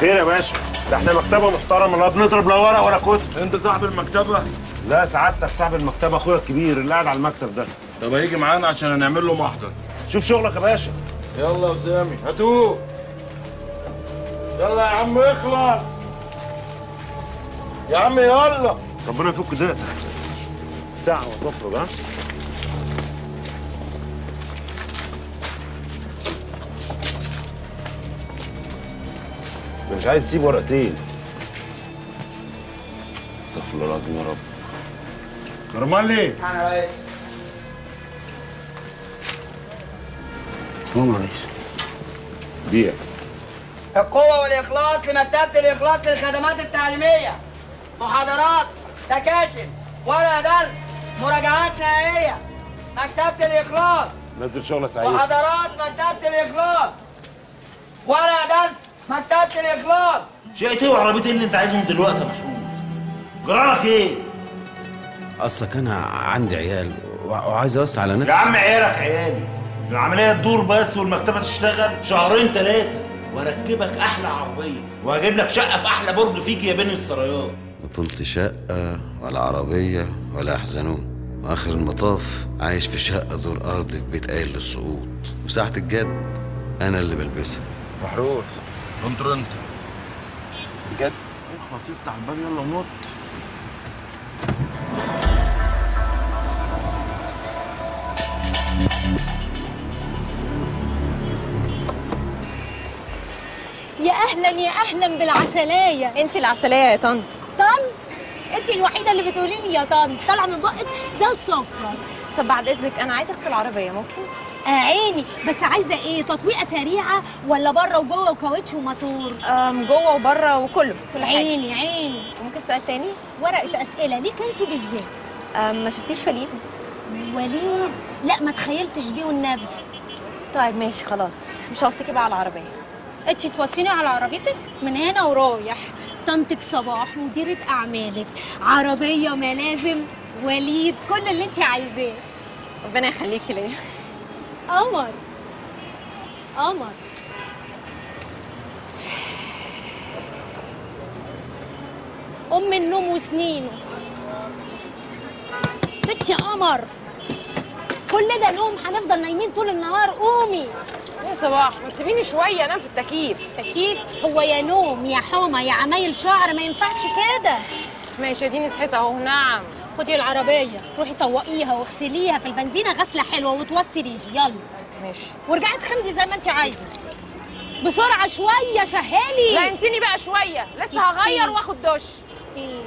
خير يا باشا، ده احنا مكتبه محترمه، لا بنضرب لا ورق ولا كوت. انت صاحب المكتبه؟ لا سعادتك صاحب المكتبه، اخويا الكبير اللي قاعد على المكتب ده. طب هيجي معانا عشان هنعمل له محضر. شوف شغلك يا باشا. يلا يا اسامي هاتوه. يلا يا عم اخلص. يا عم يلا. ربنا يفك ضيقتك. ساعة وتخرج ها؟ مش عايز تسيب ورقتين. استغفر الله العظيم يا رب. كرمالي. نعم يا ريس. قوم يا ريس. بيع. القوة والإخلاص لمكتبة الإخلاص للخدمات التعليمية. محاضرات، سكاشن، ورق درس، مراجعات نهائية. مكتبة الإخلاص. نزل شغلة سعيد. محاضرات مكتبة الإخلاص. ورق درس. مكتبة الإخلاص. شقت ايه وعربيتي اللي انت عايزهم دلوقتي يا محمود؟ جرالك ايه؟ اصلك انا عندي عيال وعايز اوسع على نفسي. يا عم عيالك عيالي، العملية تدور بس والمكتبة تشتغل شهرين ثلاثة واركبك احلى عربية وهجيب لك شقة في احلى برج فيك يا بني السرايات. بطلت شقة ولا عربية ولا يحزنون، واخر المطاف عايش في شقة دور ارض في بيت قايل للسقوط، وساعة الجد انا اللي بلبسها. محروس انطر انت بجد؟ اخلص افتح الباب يلا ونط. يا اهلا يا اهلا بالعسلايه. انت العسلايه يا طنط. طنط انت الوحيده اللي بتقولي لي يا طنط، طالعه من بقك زي السكر. طب بعد اذنك انا عايزه اغسل العربيه ممكن؟ عيني بس عايزه ايه، تطويقه سريعه ولا بره وجوه وكاوتش وماتور؟ جوه وبره وكله، كل حاجه. عيني عيني. ممكن سؤال تاني؟ ورقه اسئله ليك انت بالذات. ما شفتيش وليد؟ وليد؟ لا ما تخيلتش بيه والنبي. طيب ماشي خلاص، مش هوصيكي بقى على العربيه. انتي توصيني على عربيتك من هنا ورايح. طنطك صباح مديره اعمالك، عربيه، ملازم، وليد، كل اللي انت عايزاه. ربنا يخليكي ليا. قمر قمر. أم النوم وسنينه. بنت يا قمر كل ده نوم، هنفضل نايمين طول النهار. قومي يا صباح، ما تسيبيني شوية أنام في التكييف. تكييف؟ هو يا نوم يا حومة يا عمايل شعر، ما ينفعش كده. ماشي اديني صحيت أهو. نعم خدي العربية روحي طوقيها واغسليها في البنزينة غسلة حلوة وتوصي بيها. يلا ماشي. وارجعي تخمدي زي ما انت عايزة. بسرعة شوية شهالي. لا انسيني بقى شوية، لسه هغير واخد دش. ايدك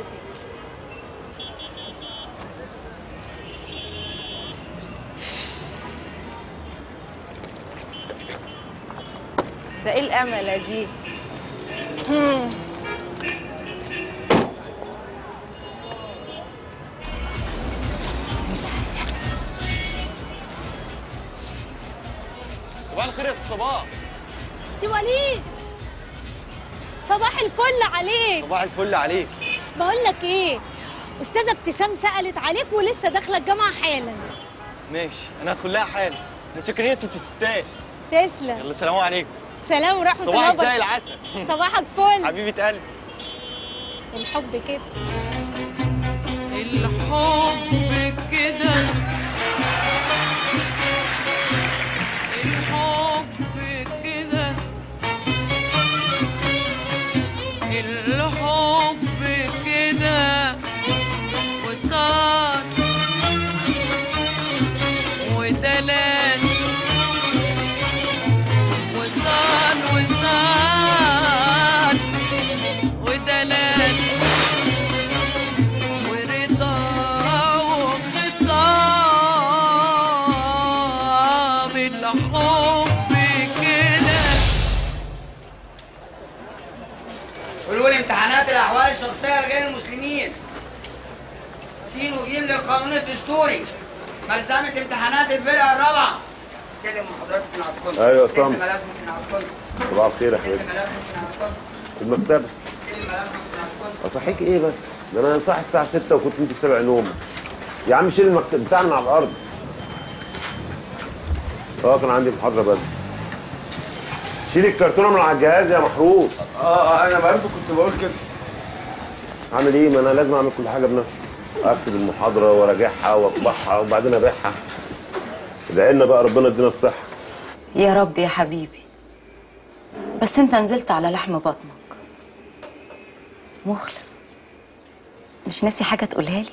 ده ايه الأملة دي؟ صباح الخير يا صباح. سي وليد صباح الفل عليك. صباح الفل عليك. بقول لك ايه، استاذه ابتسام سالت عليك ولسه داخله الجامعه حالا. ماشي انا هدخل لها حالا. متشكرين يا ست الستات. تسلم. يلا سلام عليكم. سلام ورحمه الله وبركاته. صباحك زي العسل. صباحك فل حبيبه قلبي. الحب كده الحب كده الأحوال الشخصية لغير المسلمين. سين وجيم للقانون الدستوري. ملزمة امتحانات الفرقة الرابعة. استلموا محاضراتكم من عندكم. أيوة يا سامي. صباح الخير يا حبيبي. في المكتبة. أصحيك إيه بس؟ ده أنا صاحي الساعة 6 وكنت أنت في 7 نوم. يا عم شيل المكتب بتاعنا من على الأرض. كان عندي محاضرة بدري. شيل الكرتونه من على الجهاز يا محروس. انا برضه كنت بقول كده. اعمل ايه؟ ما انا لازم اعمل كل حاجه بنفسي. اكتب المحاضره وراجعها واطبعها وبعدين ابيعها. ادعي لنا بقى ربنا يدينا الصحه. يا رب يا حبيبي. بس انت نزلت على لحم بطنك. مخلص. مش ناسي حاجه تقولها لي؟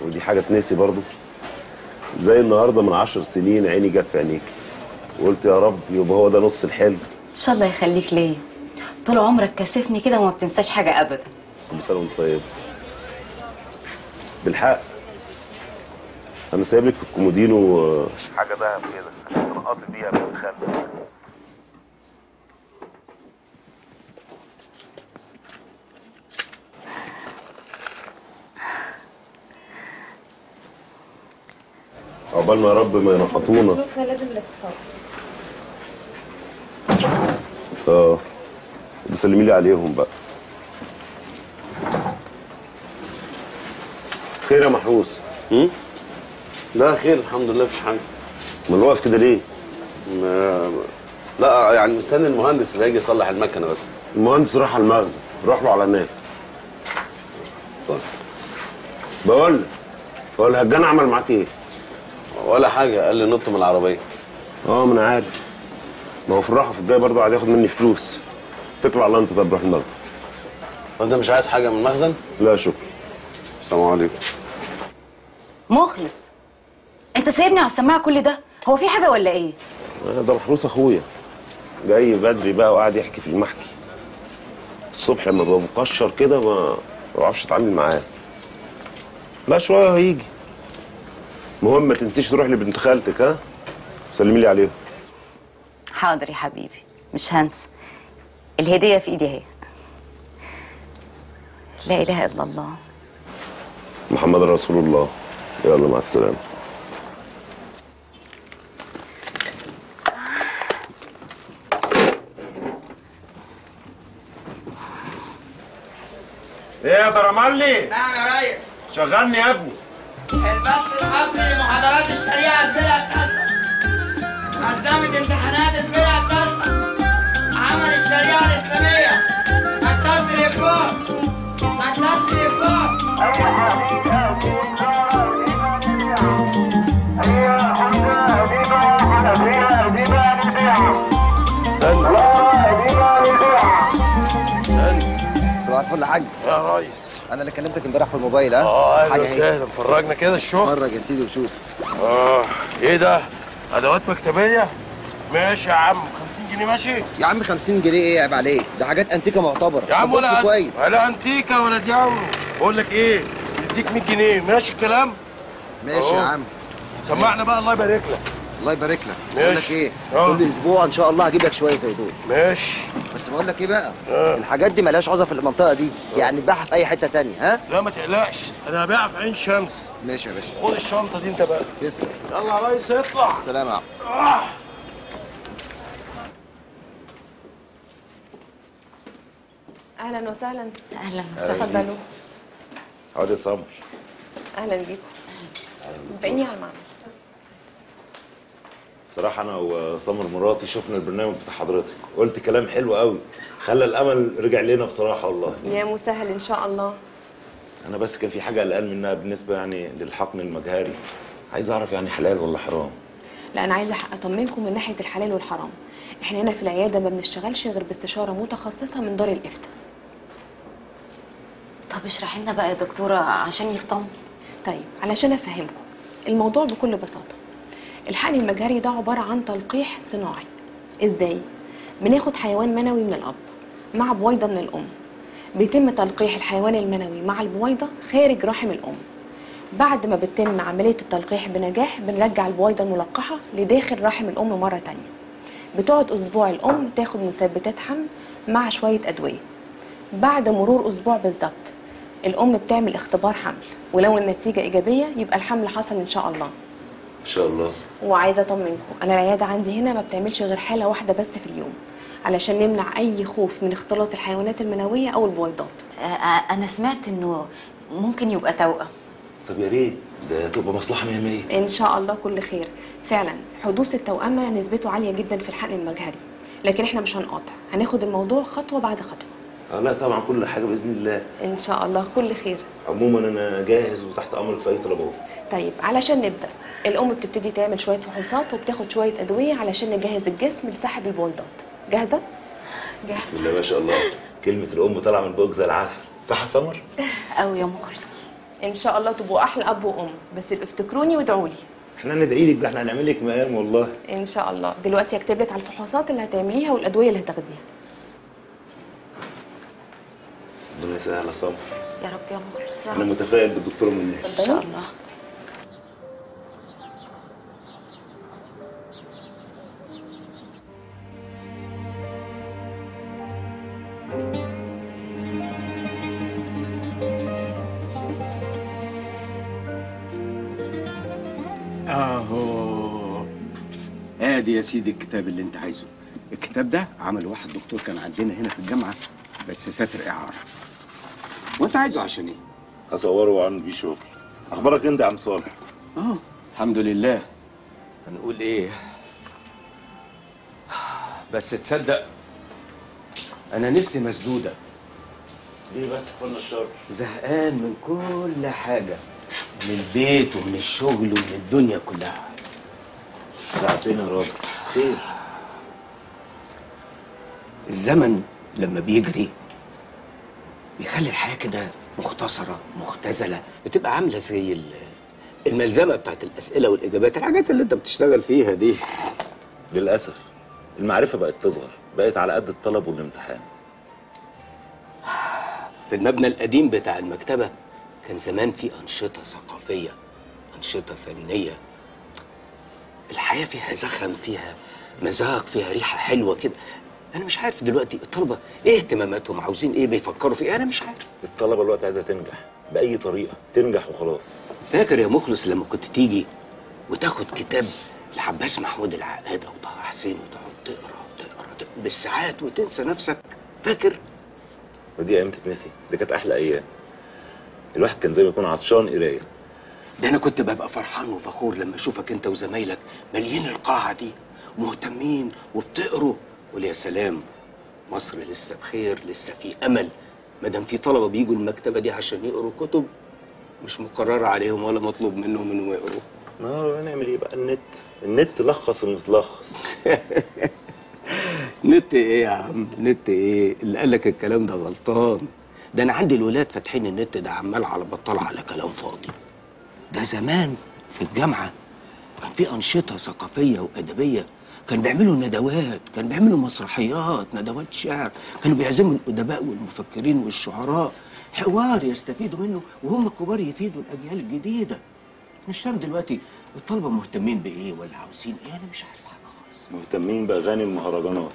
ودي حاجه تنسي برضه؟ زي النهارده من 10 سنين عيني جت في عينيكي. وقلت يا رب يبقى هو ده نص الحلم. ان شاء الله يخليك ليا. طول عمرك كاسفني كده وما بتنساش حاجه ابدا. كل سنه وانت طيب. بالحق انا سايب لك في الكومودينو حاجه دهب كده عشان تنقطي بيها من الخلق. عقبالنا يا رب ما ينحطونا. فلوسنا لازم الاقتصاد. بسلمي لي عليهم بقى. خير يا محروس؟ لا خير الحمد لله مفيش حاجه. امال واقف كده ليه؟ لا يعني مستني المهندس اللي هيجي يصلح المكنه بس. المهندس راح على المخزن، روح له على هناك. طيب. بقول هجان عمل معاك ايه؟ ولا حاجه قال لي نط من العربيه. ما انا عارف. ما هو في الراحه في الجاي برضه قاعد ياخد مني فلوس. اتكل على الله انت طب روح المخزن. وانت مش عايز حاجه من المخزن؟ لا شكرا. السلام عليكم. مخلص انت سايبني على السماعه كل ده؟ هو في حاجه ولا ايه؟ ده محروس اخويا جاي بدري بقى وقاعد يحكي في المحكي. الصبح لما ببقى مقشر كده ما بعرفش اتعامل معاه. لا شويه هيجي. المهم ما تنسيش تروح لبنت خالتك ها؟ سلمي لي عليهم. حاضر يا حبيبي مش هنسى. الهديه في ايدي اهي. لا اله الا الله. محمد رسول الله. يلا مع السلامه. ايه يا درملي؟ نعم يا ريس. شغلني يا ابني. البث المصري لمحاضرات الشريعه الفرقه الثالثه. انظمه امتحانات الفرقه الثالثه. عمل الشريعه الاسلاميه. مكتبه اليكون. مكتبه اليكون. صباح الفل يا حاج. يا ريس انا اللي كلمتك امبارح في الموبايل. حاجه اهي سهله. فرجنا كده الشغل. اتفرج يا سيدي وشوف. ايه ده؟ ادوات مكتبيه. ماشي يا عم 50 جنيه. ماشي يا عم 50 جنيه. ايه عيب عليك؟ ده حاجات انتيكه معتبره يا عم. ولا كويس ولا انتيكه ولا دي عمرو. بقول لك ايه، نديك 100 جنيه ماشي الكلام؟ ماشي يا عم. سمعنا بقى. الله يبارك لك. الله يبارك لك. بقول لك ايه، كل اسبوع ان شاء الله هجيب لك شويه زي دول. ماشي. بس بقول لك ايه بقى، الحاجات دي مالهاش عزه في المنطقه دي، يعني تبيعها في اي حته ثانيه. ها لا ما تقلقش، انا هبيعها في عين شمس. ماشي يا باشا. خد الشنطه دي انت بقى. تسلم. يلا يا ريس اطلع. سلام يا عم. اهلا وسهلا. اهلا وسهلا. اتفضلوا. حاضر يا سمر. اهلا بيكم. سبقيني على المعمل. بصراحة أنا وسمر مراتي شفنا البرنامج بتاع حضرتك، قلت كلام حلو قوي، خلى الأمل رجع لنا بصراحة والله. يا مسهل إن شاء الله. أنا بس كان في حاجة قلقان منها بالنسبة يعني للحقن المجهري، عايز أعرف يعني حلال ولا حرام؟ لا أنا عايزة أطمنكم من ناحية الحلال والحرام، إحنا هنا في العيادة ما بنشتغلش غير باستشارة متخصصة من دار الإفتاء. طب اشرحي لنا بقى يا دكتورة عشان يفطموا. طيب علشان أفهمكم الموضوع بكل بساطة. الحقن المجهري ده عباره عن تلقيح صناعي. ازاي؟ بناخد حيوان منوي من الاب مع بويضه من الام، بيتم تلقيح الحيوان المنوي مع البويضه خارج رحم الام. بعد ما بتتم عمليه التلقيح بنجاح بنرجع البويضه الملقحه لداخل رحم الام مره تانيه. بتقعد اسبوع الام تاخد مثبتات حمل مع شويه ادويه. بعد مرور اسبوع بالظبط الام بتعمل اختبار حمل، ولو النتيجه ايجابيه يبقى الحمل حصل ان شاء الله. ان شاء الله. وعايزه اطمنكم، انا العياده عندي هنا ما بتعملش غير حاله واحده بس في اليوم، علشان نمنع اي خوف من اختلاط الحيوانات المنويه او البويضات. انا سمعت انه ممكن يبقى توأم. طب يا ريت، ده تبقى مصلحه 100%. ان شاء الله كل خير. فعلا حدوث التوأمه نسبته عاليه جدا في الحقن المجهري، لكن احنا مش هنقاطع، هناخد الموضوع خطوه بعد خطوه. لا طبعا كل حاجه باذن الله ان شاء الله كل خير. عموما انا جاهز وتحت امرك في اي طلبات. طيب علشان نبدا، الام بتبتدي تعمل شويه فحوصات وبتاخد شويه ادويه علشان نجهز الجسم لسحب البويضات. جاهزه؟ جاهزه بسم الله ما شاء الله. كلمه الام طالعه من بوق زي العسل، صح يا سمر؟ قوي يا مخلص. ان شاء الله تبقوا احلى اب وام، بس يبقوا افتكروني وادعوا لي. احنا ندعي لك، ده احنا هنعمل لك مقام والله. ان شاء الله. دلوقتي هكتب لك على الفحوصات اللي هتعمليها والادويه اللي هتاخديها. ربنا يسهل يا سمر. يا رب يا مخلص. انا متفائل بالدكتوره منى ان شاء الله. اهو ادي يا سيدي الكتاب اللي انت عايزه. الكتاب ده عمل واحد دكتور كان عندنا هنا في الجامعه بس ساتر اعاره. وانت عايزه عشان ايه؟ اصوره واعمل بيه شغل. اخبارك انت يا عم صالح؟ اه الحمد لله. هنقول ايه؟ بس تصدق انا نفسي مسدوده. ليه بس كنا الشر؟ زهقان من كل حاجه، من البيت ومن الشغل ومن الدنيا كلها. ساعتين يا راجل خير. الزمن لما بيجري بيخلي الحياه كده مختصره مختزله، بتبقى عامله زي الملزمه بتاعت الاسئله والاجابات، الحاجات اللي انت بتشتغل فيها دي. للاسف المعرفه بقت تصغر، بقت على قد الطلب والامتحان. في المبنى القديم بتاع المكتبه كان زمان في أنشطة ثقافية، أنشطة فنية. الحياة فيها زخم، فيها مذاق، فيها ريحة حلوة كده. أنا مش عارف دلوقتي الطلبة إيه اهتماماتهم، عاوزين إيه، بيفكروا في إيه، أنا مش عارف. الطلبة الوقت عايزة تنجح بأي طريقة، تنجح وخلاص. فاكر يا مخلص لما كنت تيجي وتاخد كتاب لعباس محمود العقاد أو طه حسين وتقعد تقرا بالساعات وتنسى نفسك، فاكر؟ ودي أيام تتنسي، دي كانت أحلى أيام. الواحد كان زي ما يكون عطشان قرايه. ده انا كنت ببقى فرحان وفخور لما اشوفك انت وزمايلك ماليين القاعه دي مهتمين وبتقروا. قول يا سلام، مصر لسه بخير، لسه في امل، ما دام في طلبه بيجوا المكتبه دي عشان يقروا كتب مش مقرره عليهم ولا مطلوب منهم انهم يقروا. نعمل ايه بقى؟ النت لخص المتلخص. نت ايه يا عم؟ نت ايه؟ اللي قال لك الكلام ده غلطان. ده انا عندي الولاد فاتحين النت ده عمال على بطال على كلام فاضي. ده زمان في الجامعه كان في انشطه ثقافيه وادبيه، كان بيعملوا ندوات، كان بيعملوا مسرحيات، ندوات شعر، كانوا بيعزموا الادباء والمفكرين والشعراء، حوار يستفيدوا منه وهم الكبار يفيدوا الاجيال الجديده. مش فاهم دلوقتي الطلبه مهتمين بايه ولا عاوزين ايه، انا مش عارف حاجه خالص. مهتمين باغاني المهرجانات.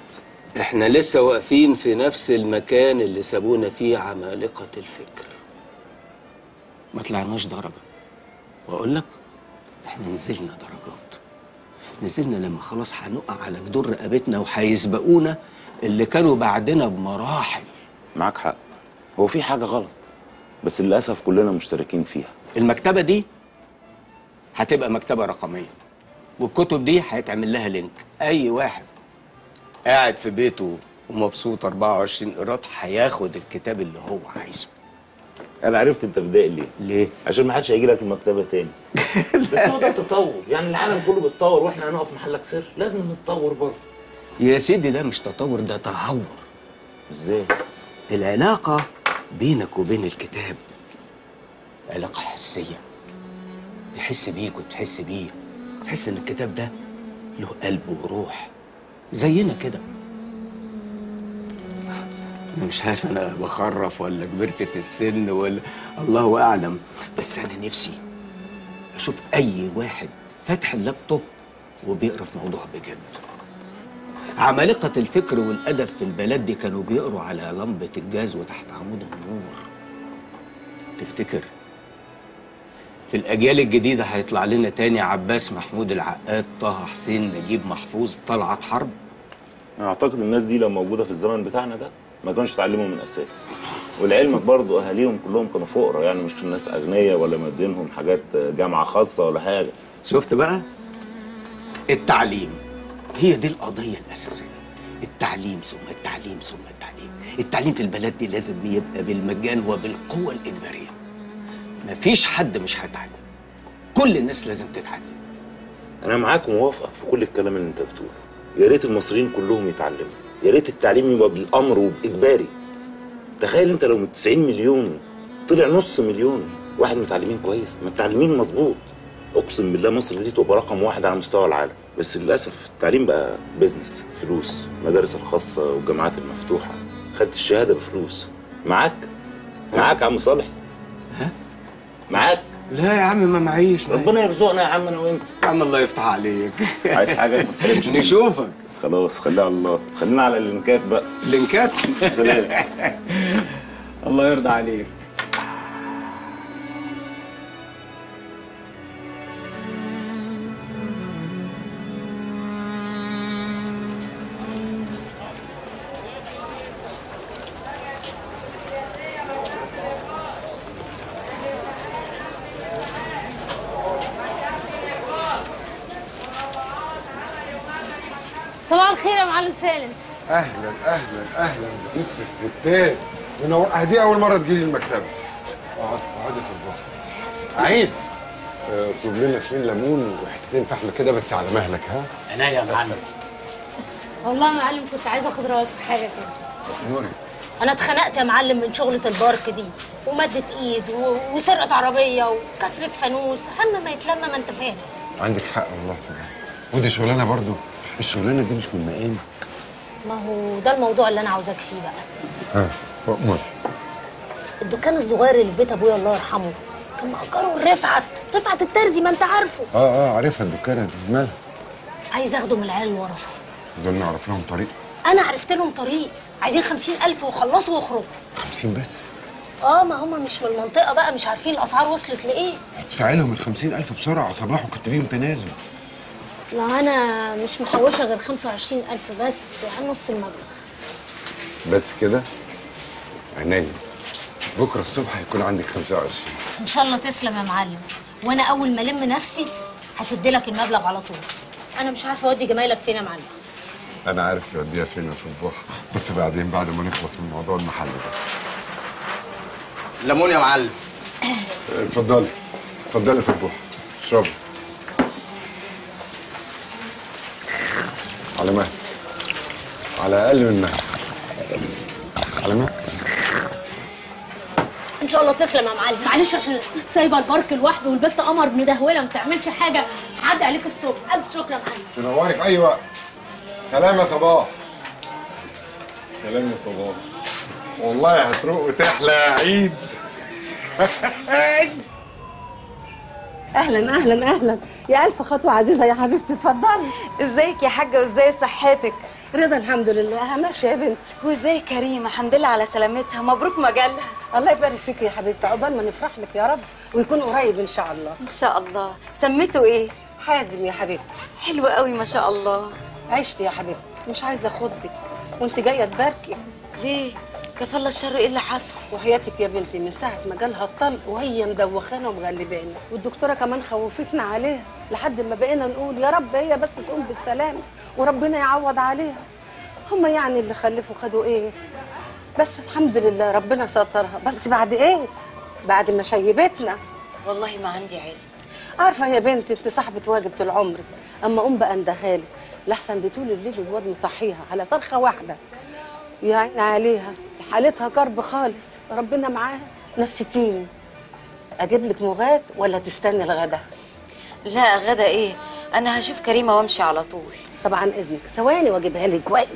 احنا لسه واقفين في نفس المكان اللي سابونا فيه عمالقة الفكر، ما طلعناش درجة. واقول لك احنا نزلنا درجات، نزلنا لما خلاص هنقع على جدور رقبتنا وهيسبقونا اللي كانوا بعدنا بمراحل. معاك حق، هو في حاجة غلط بس للأسف كلنا مشتركين فيها. المكتبة دي هتبقى مكتبة رقمية، والكتب دي هيتعمل لها لينك. أي واحد قاعد في بيته ومبسوط 24 قراط هياخد الكتاب اللي هو عايزه. انا عرفت انت بتضايق ليه؟ ليه؟ عشان ما حدش هيجي لك المكتبه تاني. بس هو ده التطور، يعني العالم كله بيتطور واحنا هنقف محلك سر؟ لازم نتطور برضه. يا سيدي ده مش تطور، ده تهور. ازاي؟ العلاقه بينك وبين الكتاب علاقه حسيه. يحس بيك وتحس بيه، تحس ان الكتاب ده له قلب وروح. زينا كده. انا مش عارف انا بخرف ولا كبرت في السن ولا الله اعلم، بس انا نفسي اشوف اي واحد فاتح اللابتوب وبيقرا في موضوع بجد. عمالقه الفكر والادب في البلد دي كانوا بيقروا على لمبه الجاز وتحت عمود النور. تفتكر في الأجيال الجديدة هيطلع لنا تاني عباس محمود العقاد، طه حسين، نجيب محفوظ، طلعت حرب؟ أنا أعتقد الناس دي لو موجودة في الزمن بتاعنا ده ما كانوش اتعلموا من الأساس. ولعلمك برضه أهاليهم كلهم كانوا فقراء، يعني مش الناس أغنياء ولا مدينهم حاجات جامعة خاصة ولا حاجة. شفت بقى؟ التعليم هي دي القضية الأساسية، التعليم ثم التعليم ثم التعليم. التعليم في البلد دي لازم يبقى بالمجان وبالقوة الإجبارية. مفيش حد مش هيتعلم، كل الناس لازم تتعلم. أنا معاك وموافقك في كل الكلام اللي أنت بتقوله. يا ريت المصريين كلهم يتعلموا، يا ريت التعليم يبقى بالأمر وبإجباري. تخيل أنت لو من 90 مليون طلع نص مليون واحد متعلمين كويس، متعلمين مظبوط، أقسم بالله مصر دي تبقى رقم واحد على مستوى العالم. بس للأسف التعليم بقى بيزنس، فلوس، المدارس الخاصة والجامعات المفتوحة، خدت الشهادة بفلوس. معاك يا عم صالح؟ ها؟ معاك؟ لا يا عم ما معيش. ربنا يرزقنا يا عم أنا وأنت. يا عم الله يفتح عليك. عايز حاجة؟ ما تحرمش نشوفك. خلاص خليها على الله، خلينا على اللينكات بقى. اللينكات؟ الله يرضى عليك. صباح الخير يا معلم سالم. اهلا اهلا اهلا بست الستات. دي اول مره تجيلي المكتبه. اقعد يا صباح. عيد اطلب لنا 2 ليمون وحتتين فحم كده بس على مهلك. ها عينيا يا معلم. والله يا معلم كنت عايزه اخد رايك في حاجه كده. نوري. انا اتخنقت يا معلم من شغله البارك دي، وماده ايد وسرقه عربيه وكسره فانوس، هم ما يتلم ما انت فاهم. عندك حق والله صباح، ودي شغلانه برضو. الشغلانه دي مش من مقامك. ما هو ده الموضوع اللي انا عاوزاك فيه بقى. امال الدكان الصغير اللي في بيت ابويا الله يرحمه كان مأجره رفعت الترزي، ما انت عارفه. عارفها الدكانه دي، مالها؟ عايز اخده من العيال الورثه دول، نعرف لهم طريق. انا عرفت لهم طريق، عايزين 50,000 وخلصوا واخرجوا. 50 بس؟ ما هم مش من المنطقه بقى، مش عارفين الاسعار وصلت لايه. ادفعي لهم ال 50,000 بسرعه صباح وكتبيهم تنازل. لا أنا مش محوشة غير 25,000 بس، عن نص المبلغ. بس كده؟ عينيا. بكرة الصبح هيكون عندك 25. إن شاء الله تسلم يا معلم، وأنا أول ما ألم نفسي هسدلك المبلغ على طول. أنا مش عارفة أودي جمايلك فين يا معلم. أنا عارف توديها فين يا صباح، بس بعدين بعد ما نخلص من موضوع المحل ده. ليمون يا معلم. اتفضلي اتفضلي يا صباح، اشربي. على مهلك، على اقل من مهلك، على مهلك. ان شاء الله تسلم يا معلم. معلش عشان سايبه البارك لوحده والبت قمر مدهوله ما بتعملش حاجه، هعدي عليك الصبح. الف شكر يا معلم، تنوري في اي وقت. سلام يا صباح. سلام يا صباح، والله هتروق وتحلى يا عيد. اهلا اهلا اهلا يا الف خطوه عزيزه يا حبيبتي، اتفضلي. ازيك يا حاجه وازاي صحتك؟ رضا الحمد لله ماشيه يا بنتي. وازاي كريمه؟ الحمد لله على سلامتها، مبروك مجالها. الله يبارك فيك يا حبيبتي، عقبال ما نفرح لك يا رب ويكون قريب ان شاء الله. ان شاء الله. سميته ايه؟ حازم يا حبيبتي. حلو قوي ما شاء الله. عشتي يا حبيبتي، مش عايزه اخدك وانت جايه تباركي. ليه؟ كفى الله الشر ايه اللي حصل؟ وحياتك يا بنتي من ساعه ما جالها الطلق وهي مدوخانه ومغلبانه، والدكتوره كمان خوفتنا عليها لحد ما بقينا نقول يا رب هي بس تقوم بالسلامه وربنا يعوض عليها. هم يعني اللي خلفوا خدوا ايه؟ بس الحمد لله ربنا سترها. بس بعد ايه؟ بعد ما شيبتنا. والله ما عندي علم. عارفه يا بنتي انت صاحبه واجب طول عمرك، اما قوم بقى اندهالي لحسن دي طول الليل والواد مصحيها على صرخه واحده. يا عيني عليها، حالتها كرب خالص، ربنا معاها. نسيتيني، اجيب لك مغات ولا تستني الغدا؟ لا غدا ايه، انا هشوف كريمه وامشي على طول. طب عن اذنك ثواني واجيبها لك. وائل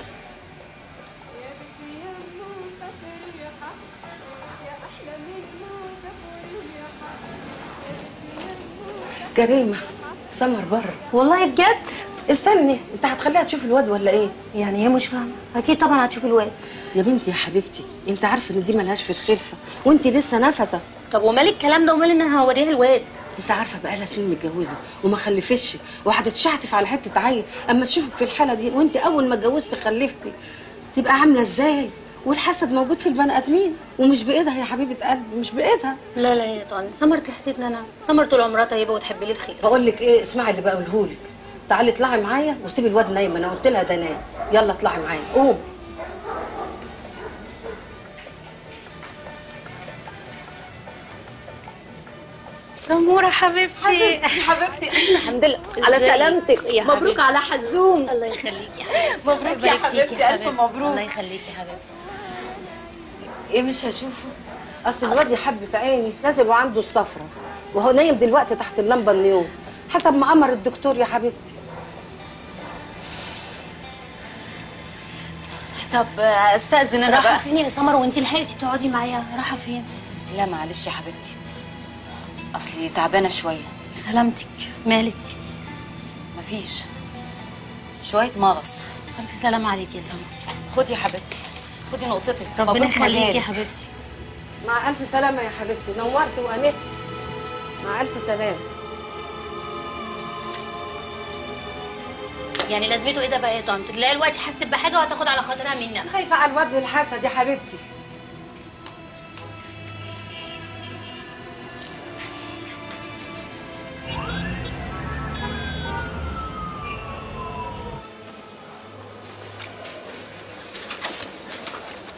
كريمه سمر بره. والله بجد؟ استني، انت هتخليها تشوف الواد ولا ايه؟ يعني هي مش فاهمه. اكيد طبعا هتشوف الواد. يا بنتي يا حبيبتي انت عارفه ان دي ملهاش في الخلفه وانت لسه نفسه. طب ومال الكلام ده ومال ان انا هوريها الواد؟ انت عارفه بقالها سنين متجوزه وما خلفتش، واحده تشعتف على حته عيل، اما تشوفك في الحاله دي وانت اول ما اتجوزت خلفتي تبقى عامله ازاي؟ والحسد موجود في البني ادمين ومش بايدها يا حبيبه قلبي، مش بايدها. لا لا يا طنط، سمر تحسدني انا، سمر طول عمرها طيبه وتحب لي الخير. بقول لك ايه، اسمعي اللي بقولهولك، تعالي اطلعي معايا وسيبي الواد نايم، انا قلت لها ده نايم، يلا اطلعي معايا، قوم. سموره حبيبتي. حبيبتي الحمد لله على سلامتك. مبروك على حزوم. الله يخليكي يا حبيبتي. مبروك يا حبيبتي، الف مبروك. الله يخليكي يا حبيبتي. ايه مش هشوفه؟ اصل الواد يا حبه عيني لازم يبقى عنده الصفرة، وهو نايم دلوقتي تحت اللمبه النيون حسب ما امر الدكتور يا حبيبتي. طب استاذن انا بقى. راحه فين يا سمر وانتي لحقتي تقعدي معايا؟ راحه فين؟ لا معلش يا حبيبتي، اصلي تعبانه شويه. سلامتك. مالك؟ مفيش، شويه مغص. الف سلام عليك يا سمر. خدي يا حبيبتي، خدي نقطتك. ربنا يخليكي يا حبيبتي. مع الف سلامه يا حبيبتي، نورت وانست. مع الف سلامه. يعني لازمته ايه ده بقى يا طنط؟ تلاقي الواد حاسس بحاجه وهتاخد على خاطرها مني انا. خايفه على الواد والحسد يا حبيبتي.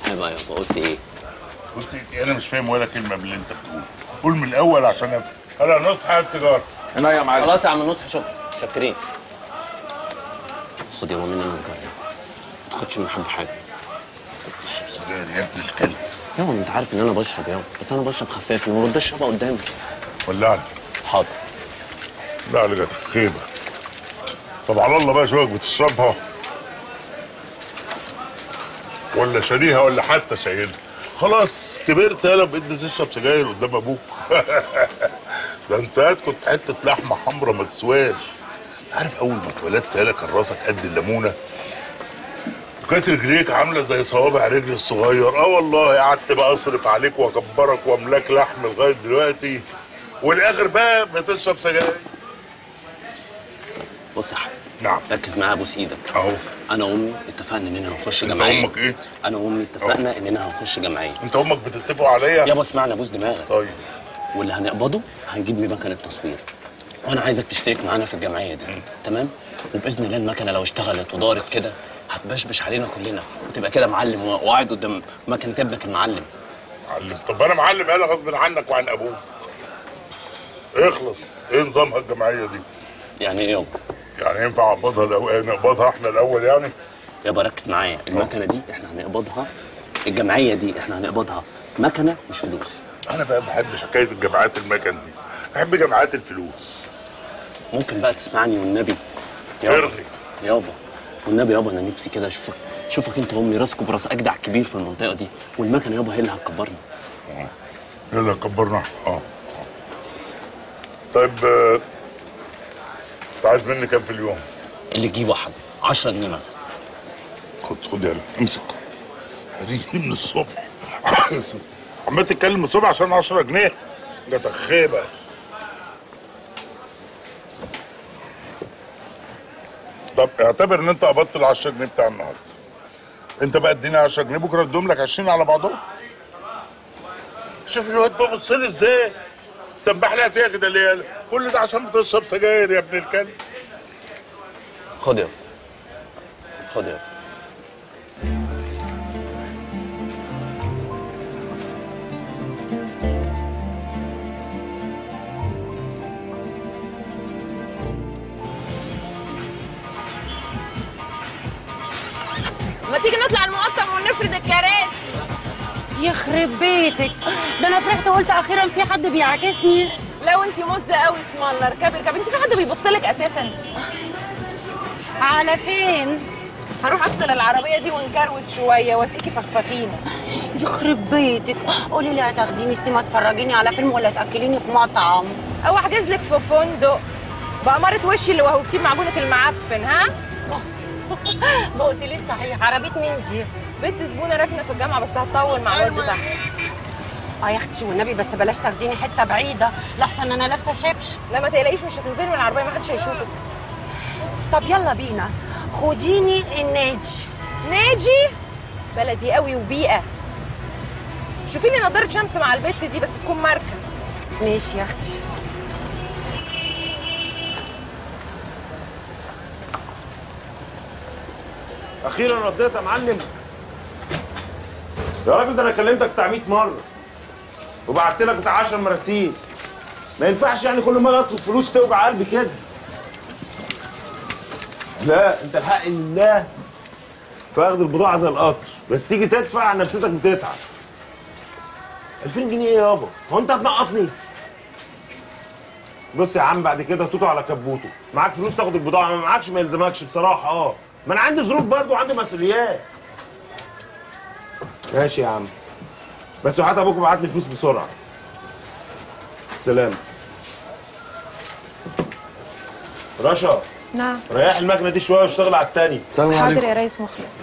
يا بابا قلت ايه؟ قلت ايه؟ انا مش فاهم ولا كلمه من اللي انت بتقوله، قول من الاول عشان افهم. انا نص حاجه سيجاره. انا يا معلم. خلاص يا عم نص، شكرا شاكرين. خد يا ماما مني انا سيجاره، ما تاخدش من حد حاجه. انت بتشرب سجاير يا ابن الكلب. يا ماما انت عارف ان انا بشرب يا ماما، بس انا بشرب خفاف وما برضاش اشربها قدامك. ولعني. حاضر. ولعني جت خيبه. طب على الله بقى شوية بتشربها ولا شاريها ولا حتى شايلها؟ خلاص كبرت يالا، بقيت بتشرب سجاير قدام ابوك. ده انت قاعد كنت حته لحمه حمرا ما تسواش. عارف اول ما اتولدت يالا كان راسك قد الليمونه وكانت رجليك عامله زي صوابع رجل الصغير. اه والله قعدت بقى اصرف عليك واكبرك واملاك لحم لغايه دلوقتي، والاخر بقى بتشرب سجاير. بص يا حبيبي. نعم. ركز معايا، ابوس ايدك اهو. انا وامي اتفقنا اننا هنخش جمعيه. انت امك ايه؟ انا وامي اتفقنا اننا هنخش جمعيه. انت امك بتتفقوا عليا؟ يابا اسمعني، ابوس دماغك. طيب. واللي هنقبضه هنجيب من مكنه تصوير، وانا عايزك تشترك معانا في الجمعيه دي. تمام؟ وباذن الله المكنه لو اشتغلت ودارت كده هتبشبش علينا كلنا، وتبقى كده معلم وقاعد قدام مكنه ابنك المعلم. معلم؟ طب انا معلم انا غصب عنك وعن ابوك. اخلص. ايه نظامها الجمعيه دي؟ يعني ايه يابا؟ يعني ينفع اقبضها نقبضها احنا الاول يعني؟ يابا ركز معايا، المكنه دي احنا هنقبضها، الجمعيه دي احنا هنقبضها مكنه مش فلوس. انا بقى ما بحبش حكايه الجمعيات المكن دي، بحب جمعيات الفلوس. ممكن بقى تسمعني والنبي؟ ارغي يابا والنبي يابا، انا نفسي كده اشوفك انت وامي راسكوا براس اجدع كبير في المنطقه دي، والمكنه يابا هي اللي هتكبرنا. هي اللي هتكبرنا. طيب انت عايز مني كام في اليوم؟ اللي تجيبه يا حبيبي، 10 جنيه مثلا. خد يا رب، امسك. هريجي من الصبح عمال تتكلم الصبح عشان 10 جنيه؟ جاتك خيبه. طب اعتبر ان انت قبضت ال 10 جنيه بتاع النهارده. انت بقى اديني 10 جنيه، بكره اديهم لك 20 على بعضهم. شوف الواد بيبص لي ازاي؟ تنبحلها فيها كده ليه؟ كل ده عشان بتشرب سجاير يا ابن الكلب. خد يابا. خد يابا. ما تيجي نطلع المقطم ونفرد الكراسي. يخرب بيتك، ده انا فرحت قلت اخيرا في حد بيعاكسني. لو انت مزه قوي اسم الله. اركبي اركبي، انت في حد بيبص لك اساسا؟ على فين؟ هروح اغسل العربيه دي ونكروز شويه واسيكي فخفخينه. يخرب بيتك، قولي لي هتاخديني السيما تفرجيني على فيلم ولا تاكليني في مطعم؟ او احجز لك في فندق بأمارة وشي اللي وهوبتيه معجونك المعفن. ها؟ ما قلت لي صحيح، عربيه نينجي بنت زبونه ركنه في الجامعه بس هتطول مع الواد بتاعها. يا اختي والنبي بس بلاش تاخديني حته بعيده لحسن انا لابسه شبش. لا ما تقلقيش، مش هتنزلي من العربيه، ما حدش هيشوفك. طب يلا بينا، خديني الناجي. ناجي بلدي قوي وبيئه. شوفي لي نضاره شمس مع البت دي بس تكون ماركه. ماشي يا اختي. اخيرا رديت يا معلم. يا راجل ده انا كلمتك بتاع 100 مره وبعت لك بتاع 10 مراسيل. ما ينفعش يعني كل مره اطلب فلوس توجع قلبي كده. لا انت الحق لله فاخد البضاعه زي القطر، بس تيجي تدفع نفسيتك بتتعب. 2000 جنيه ايه يابا؟ هو انت هتنقطني؟ بص يا عم بعد كده توتو على كبوته، معاك فلوس تاخد البضاعه، ما معاكش ما يلزمكش بصراحه. ما انا عندي ظروف برضه وعندي مسؤوليات. ماشي يا عم، بس وحياة ابوك ابعت لي فلوس بسرعه. السلام. رشا. نعم. ريح المكنه دي شويه واشتغل على التاني. السلام عليكم. حاضر يا ريس مخلص.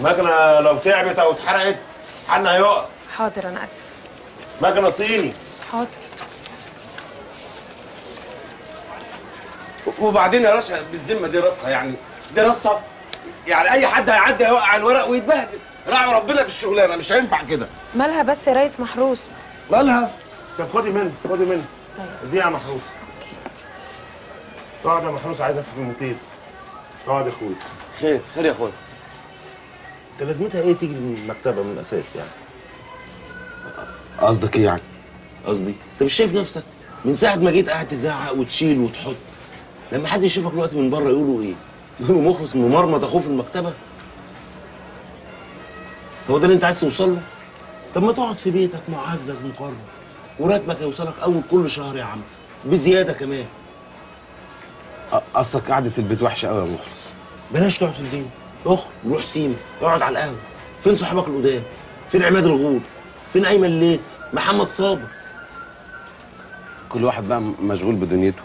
المكنه لو تعبت او اتحرقت حالنا هيقع. حاضر انا اسف. مكنه صيني. حاضر. وبعدين يا رشا بالذمه دي رصه يعني، دي رصه يعني اي حد هيعدي هيوقع على الورق ويتبهدل. راعوا ربنا في الشغلانه، مش هينفع كده. مالها بس يا ريس محروس؟ مالها؟ طب خدي منه خدي منه. طيب اديها يا محروس. اقعد يا محروس عايزك في الموتيل. اقعد يا اخويا. خير خير يا اخويا. انت لازمتها ايه تيجي من المكتبه من الاساس يعني؟ قصدك ايه يعني؟ قصدي انت مش شايف نفسك؟ من ساعه ما جيت قاعد تزعق وتشيل وتحط. لما حد يشوفك دلوقتي من بره يقولوا ايه؟ يقولوا مخلص ممرمط اخوه في المكتبه؟ هو ده اللي انت عايز توصل له؟ طب ما تقعد في بيتك معزز مكرم وراتبك هيوصلك اول كل شهر يا عم بزياده كمان. قصدك قعده البيت وحشه قوي يا مخلص. بلاش تقعد في البيت، اخرج روح سيما، اقعد على القهوه. فين صحابك القدام؟ فين عماد الغول؟ فين ايمن الليسي؟ محمد صابر؟ كل واحد بقى مشغول بدنيته.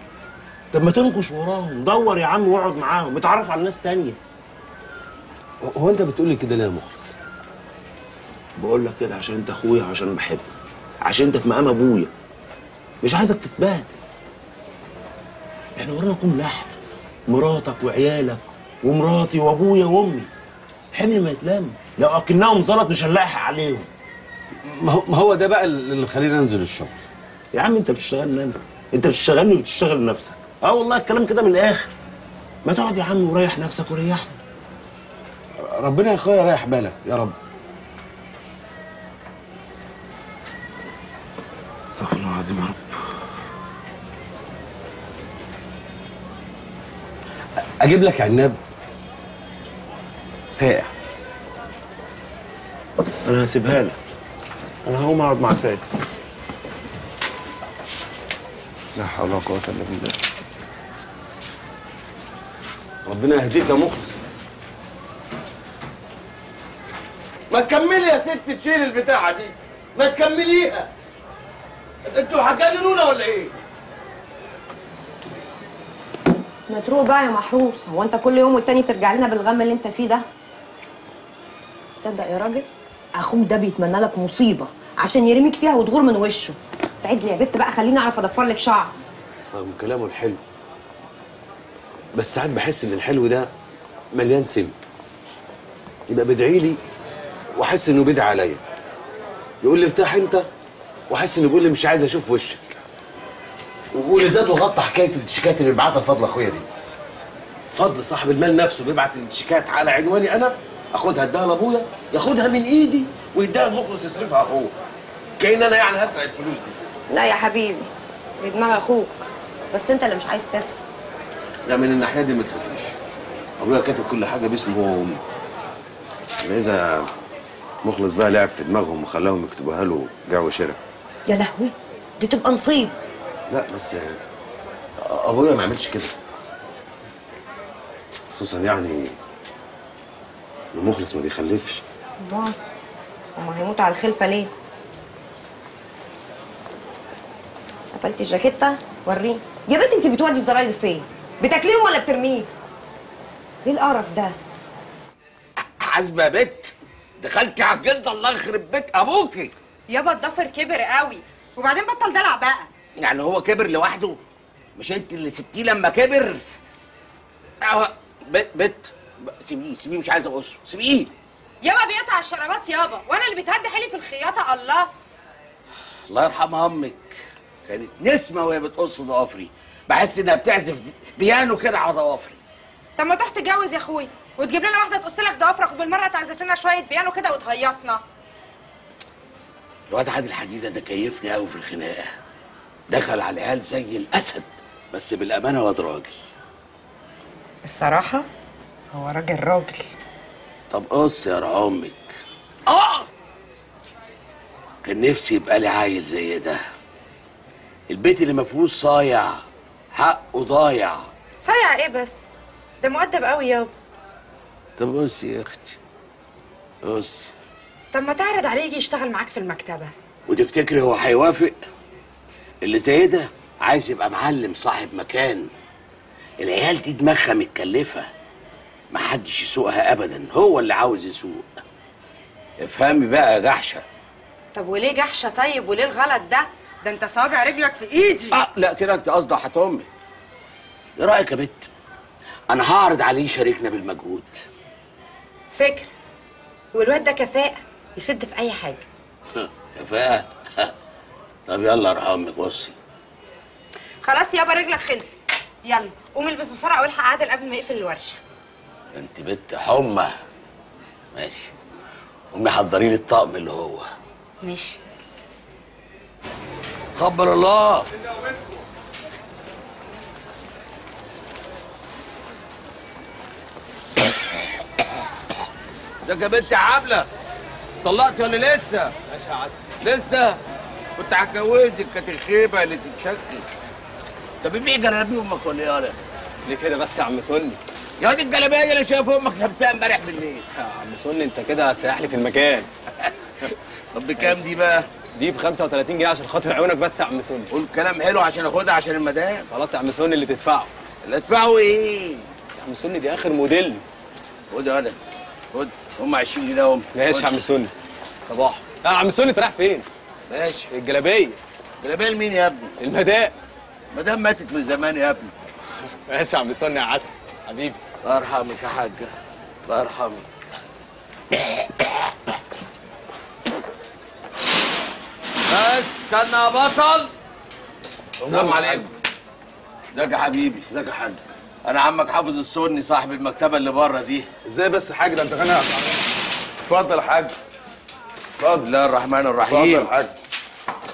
طب ما تنقش وراهم، دور يا عم واقعد معاهم، اتعرف على ناس تانية. هو انت بتقولي كده ليه يا مخلص؟ بقول لك كده عشان انت اخويا، عشان بحبك، عشان انت في مقام ابويا. مش عايزك تتبهدل. احنا ورانا كوم لحم، مراتك وعيالك ومراتي وابويا وامي. حمل ما يتلم، لو اكلناهم زلط مش هنلاحق عليهم. ما هو ده بقى اللي خلينا ننزل الشغل. يا عم انت بتشتغلني انا، انت بتشتغلني وبتشتغل لنفسك. والله الكلام كده من الاخر. ما تقعد يا عم وريح نفسك وريحنا. ربنا يا اخويا يريح بالك يا رب. استغفر الله العظيم يا رب. اجيب لك عناب ساقع. انا هسيبها لك، انا هقوم اقعد مع سيد. لا حول ولا قوة الا بالله. ربنا يهديك يا مخلص. ما تكملي يا ست تشيل البتاعة دي، ما تكمليها. انتوا هتجننونا ولا ايه؟ ما تروق بقى يا محروس، هو انت كل يوم والتاني ترجع لنا بالغم اللي انت فيه ده؟ تصدق يا راجل؟ اخوك ده بيتمنى لك مصيبة عشان يرميك فيها وتغور من وشه. تعد لي يا بنت بقى، خليني اعرف اضفر لك شعر. رغم كلامه الحلو، بس ساعات بحس ان الحلو ده مليان سم. يبقى بيدعي لي واحس انه بيدعي عليا، يقول لي ارتاح انت واحس انه بيقول لي مش عايز اشوف وشك. واللي زاد وغطى حكايه الشيكات اللي بيبعتها فضل اخويا دي. فضل صاحب المال نفسه بيبعت الشيكات على عنواني انا، اخدها اديها لابويا، ياخدها من ايدي ويديها المخلص يصرفها هو. كأن انا يعني هسرق الفلوس دي. لا يا حبيبي، دي دماغ اخوك، بس انت اللي مش عايز تفهم. لا من الناحيه دي ما تخافيش، ابويا كاتب كل حاجه باسمه هو وامه. اذا مخلص بقى لعب في دماغهم وخلاهم يكتبوها له جع وشرب. يا لهوي، دي تبقى نصيب. لا بس يعني ابويا ما عملش كده، خصوصا يعني المخلص ما بيخلفش. الله، امال هيموت على الخلفه ليه؟ قفلت الجاكيته وريني يا بنت. انت بتودي الزراير فين؟ بتاكليهم ولا بترميه؟ ايه القرف ده؟ حاسبه يا بنت، دخلتي على الجلده. الله يخرب بيت ابوكي يابا، الضفر كبر قوي. وبعدين بطل دلع بقى، يعني هو كبر لوحده؟ مش انت اللي سبتيه لما كبر؟ بنت سيبيه سيبيه، مش عايزه اقصه، سيبيه يابا. بيقطع الشرابات يابا، وانا اللي بتهدي حيلي في الخياطه. الله الله يرحمها امك، كانت نسمه وهي بتقص ضوافري، بحس انها بتعزف بيانو كده على ضوافري. طب ما تروح تتجوز يا اخويا، وتجيب لنا واحده تقص لك ضفرك وبالمره تعزف لنا شويه بيانو كده وتهيصنا. الواد عادل حديده ده كيفني قوي في الخناقه. دخل على العيال زي الاسد، بس بالامانه واد راجل. الصراحه هو راجل راجل. طب قص يا را امك. كان نفسي يبقى لي عيل زي ده. البيت اللي ما فيهوش صايع حقه ضايع. صايع ايه بس؟ ده مؤدب قوي يابا. طب قصي يا اختي قصي. طب ما تعرض عليه يجي يشتغل معاك في المكتبه. وتفتكري هو هيوافق؟ اللي زي ده عايز يبقى معلم صاحب مكان. العيال دي دماغها متكلفه، ما حدش يسوقها ابدا، هو اللي عاوز يسوق. افهمي بقى يا جحشه. طب وليه جحشه طيب؟ وليه الغلط ده؟ ده انت صوابع رجلك في ايدي. لا كده انت قصدك امي. ايه رايك يا بت؟ انا هعرض عليه شريكنا بالمجهود. فكر. والواد ده كفاءه يسد في اي حاجه. كفاءه؟ طب يلا ارحم امك وصي. خلاص يابا رجلك خلصت، يلا قوم البس بسرعه والحق عادل قبل ما يقفل الورشه. انت بت حمى. ماشي. قومي حضري لي الطقم اللي هو. ماشي. خبر الله. ازيك يا بنت عبله؟ طلقتي ولا لسه؟ ماشي يا عسل. لسه؟ كنت هتجوزك، كانت الخيبه اللي تتشكي. طب ابيعي جلابيه امك ولا ايه يالا؟ ليه كده بس يا عم سني؟ يا دي الجلابيه اللي شايف امك لابساها امبارح بالليل. يا عم سني انت كده هتسيح لي في المكان. طب بكام دي بقى؟ دي ب 35 جنيه عشان خاطر عيونك بس يا عم سني. قول كلام حلو عشان اخدها عشان المدام. خلاص يا عم سني اللي تدفعه. اللي ادفعه ايه؟ يا عم سني دي اخر موديل. خد يالا خد. هم 20 جنيه اهم. ماشي يا عم سني. صباح. يا عم سني انت رايح فين؟ ماشي. الجلابيه. الجلابيه لمين يا ابني؟ المدام. المدام ماتت من زمان يا ابني. ماشي يا عم سني يا عسل حبيبي. الله يرحمك يا حاجه. الله يرحمك. بس استنى يا بطل. السلام عليكم. ازيك يا حبيبي؟ ازيك يا حاج؟ انا عمك حافظ السني صاحب المكتبه اللي بره دي. ازاي بس يا حاج؟ ده انت غني. اتفضل يا حاج. بسم الله الرحمن الرحيم. اتفضل يا حاج.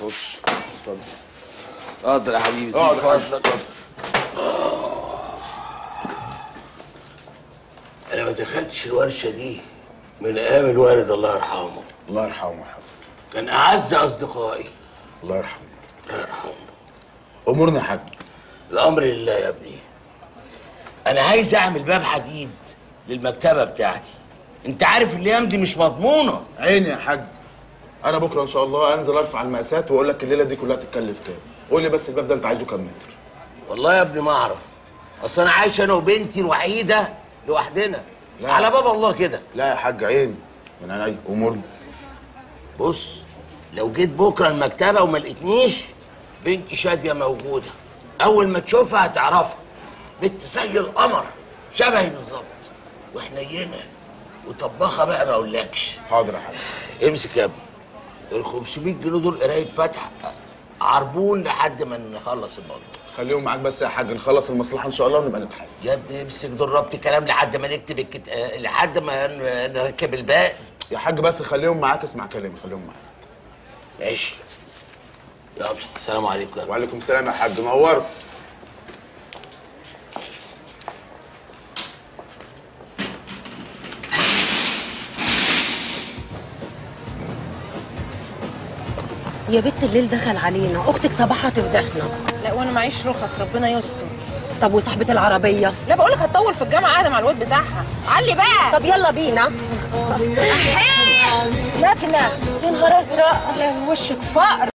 خش اتفضل. اتفضل يا حبيبي. اقعد يا حاج اتفضل. انا ما دخلتش الورشه دي من ايام الوالد الله يرحمه. الله يرحمه يا حاج. كان اعز اصدقائي. الله يرحمه. الله يرحمه. امورنا يا حاج. الامر لله يا ابني. انا عايز اعمل باب حديد للمكتبه بتاعتي. انت عارف الايام دي مش مضمونه. عيني يا حاج. انا بكره ان شاء الله انزل ارفع المقاسات واقول لك الليله دي كلها تتكلف كام. قول لي بس الباب ده انت عايزه كام متر؟ والله يا ابني ما اعرف، اصل انا عايش انا وبنتي الوحيده لوحدنا. لا. على باب الله كده. لا يا حاج عيني من عيني. امورنا. بص لو جيت بكره المكتبه وما لقيتنيش، بنتي شاديه موجوده، اول ما تشوفها هتعرفها. بنت زي القمر، شبهي بالظبط، وحنينه وطباخه بقى ما اقولكش. حاضر يا حاج. امسك يا ابني ال 500 جنيه دول قرايه فاتحه، عربون لحد ما نخلص الموضوع. خليهم معاك بس يا حاج، نخلص المصلحه ان شاء الله ونبقى نتحاسب. يا ابني امسك دول ربط كلام لحد ما نكتب لحد ما نركب الباقي. يا حاج بس خليهم معاك، اسمع كلامي خليهم معاك. ماشي. يلا السلام عليكم. وعليكم السلام يا حاج. نورت. يا بت الليل دخل علينا، اختك صباح هتفضحنا. لا وانا معيش رخص، ربنا يستر. طب وصاحبه العربيه؟ لا بقول لك هتطول في الجامعه قاعده مع الواد بتاعها. علي بقى. طب يلا بينا. لكنه يا نهار ازرق. لا وشك فقر.